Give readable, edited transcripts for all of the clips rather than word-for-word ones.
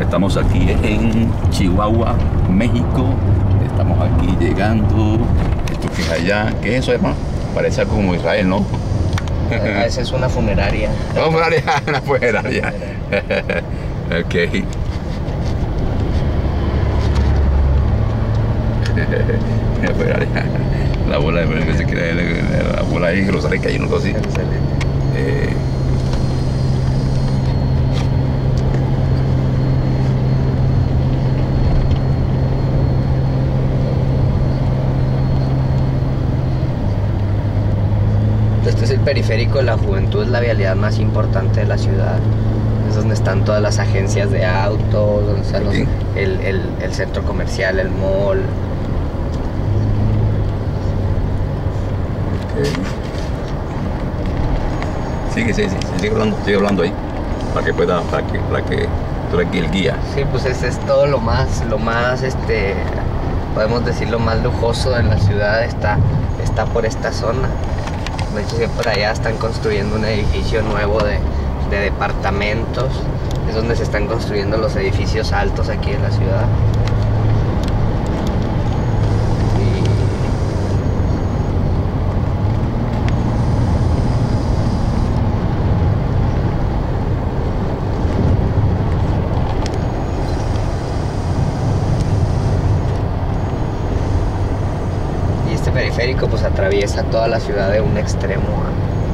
Estamos aquí en Chihuahua, México. Estamos aquí llegando. Esto que es allá. ¿Qué es eso, hermano? Parece como Israel, ¿no? Esa es una funeraria. Una funeraria. Ok. Una funeraria. La bola de se quiere la bola ahí que lo sale cayendo algo así. Este es el Periférico de la Juventud, la vialidad más importante de la ciudad. Es donde están todas las agencias de autos, donde está el centro comercial, el mall. Okay. Sigue hablando ahí, para que pueda, para que tú eres el guía. Sí, pues este es todo lo más, podemos decir lo más lujoso en la ciudad está por esta zona. De hecho, por allá están construyendo un edificio nuevo de departamentos. Es donde se están construyendo los edificios altos aquí en la ciudad. Pues atraviesa toda la ciudad de un extremo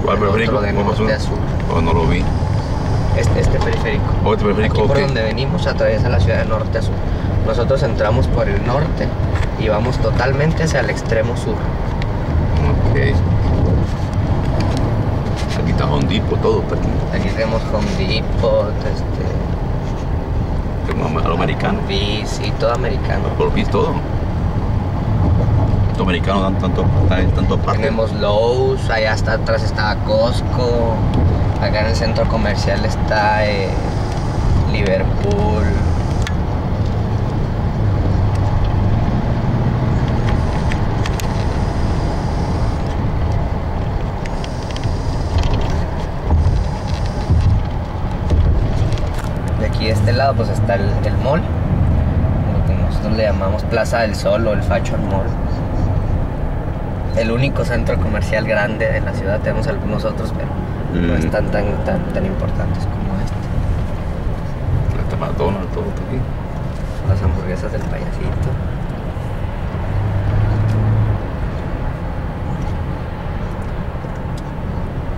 a otro, de norte a sur. Oh, no lo vi. Este periférico. Este periférico. Aquí por donde venimos atraviesa la ciudad de norte a sur. Nosotros entramos por el norte y vamos totalmente hacia el extremo sur. Ok. Aquí está Home Depot, todo está aquí. Aquí tenemos Home Depot, a lo americano. Sí, todo americano. ¿Por qué todo? Americanos dan tanto parte. Tenemos Lowe's, allá hasta atrás está Costco, acá en el centro comercial está Liverpool. De aquí de este lado pues está el mall, lo que nosotros le llamamos Plaza del Sol o el Fachur Mall. El único centro comercial grande de la ciudad. Tenemos algunos otros, pero no están tan importantes como este. Este McDonald's, todo está aquí. Las hamburguesas del payasito.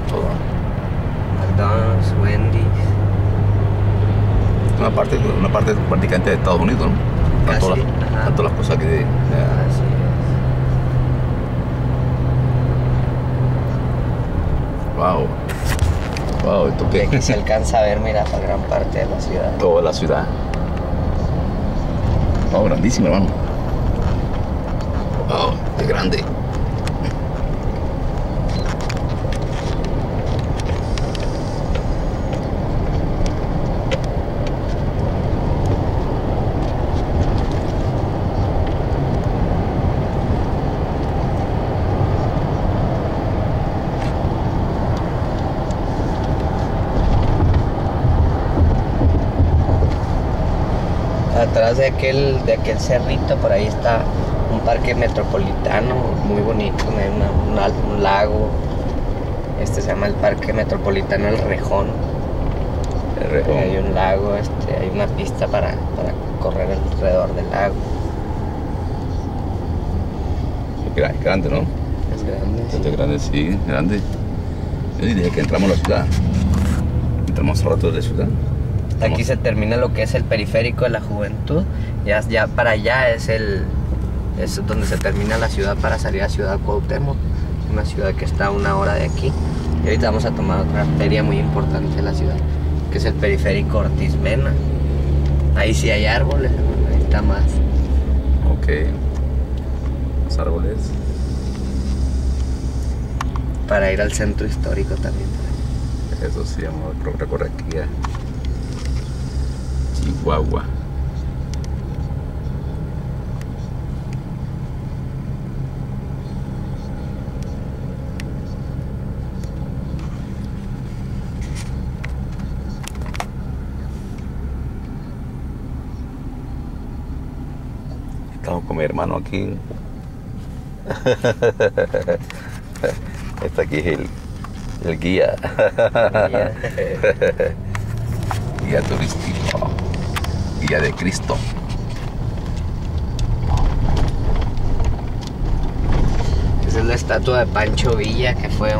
Todo. McDonald's, Wendy's. Una parte prácticamente de Estados Unidos, ¿no? Tanto las cosas que... Wow, ¿esto qué? Aquí se alcanza a ver, mira, para gran parte de la ciudad. Toda la ciudad. Wow, grandísimo, hermano. Wow, qué grande. Atrás de aquel cerrito, por ahí está un parque metropolitano muy bonito, un lago. Este se llama el Parque Metropolitano El Rejón. Hay un lago, hay una pista para correr alrededor del lago. Es grande, ¿no? Es grande. Sí. Grande. Yo diría que entramos a la ciudad. Entramos a rato de la ciudad. Aquí se termina lo que es el Periférico de la Juventud. Ya para allá es donde se termina la ciudad para salir a Ciudad Cuauhtémoc, una ciudad que está a 1 hora de aquí. Y ahorita vamos a tomar otra arteria muy importante de la ciudad, que es el Periférico Ortiz Mena. Ahí sí hay árboles, ahí está más. Ok, los árboles. Para ir al centro histórico también. Eso sí, vamos a recorrer aquí ya. Chihuahua. con mi hermano aquí. Este aquí es el guía. Guía turístico. Guía de Cristo. Esa es la estatua de Pancho Villa, que fue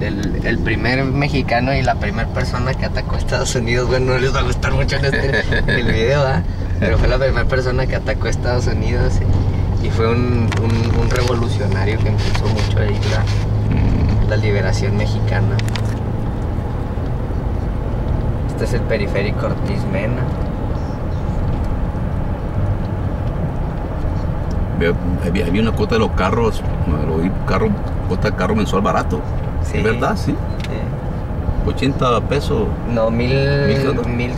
el primer mexicano y la primera persona que atacó a Estados Unidos. Bueno, no les va a gustar mucho en el video, ¿eh? Pero fue la primera persona que atacó a Estados Unidos y fue un revolucionario que impulsó mucho ahí la liberación mexicana. Este es el Periférico Ortiz Mena. Había una cuota de los carros, cuota de carro mensual barato. Sí. ¿Es verdad? Sí. 80 pesos. No, mil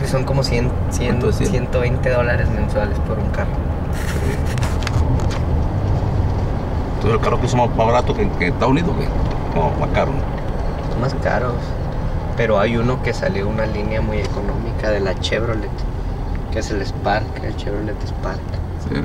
son como 120 dólares mensuales por un carro. Entonces, el carro que es más barato que Estados Unidos, no, más caro. Más caros. Pero hay uno que salió una línea muy económica de la Chevrolet, que es el Spark, el Chevrolet Spark. Sí.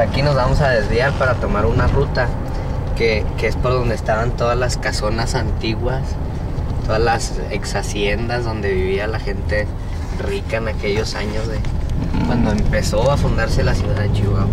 Aquí nos vamos a desviar para tomar una ruta que es por donde estaban todas las casonas antiguas, todas las ex haciendas donde vivía la gente rica en aquellos años de cuando empezó a fundarse la ciudad de Chihuahua.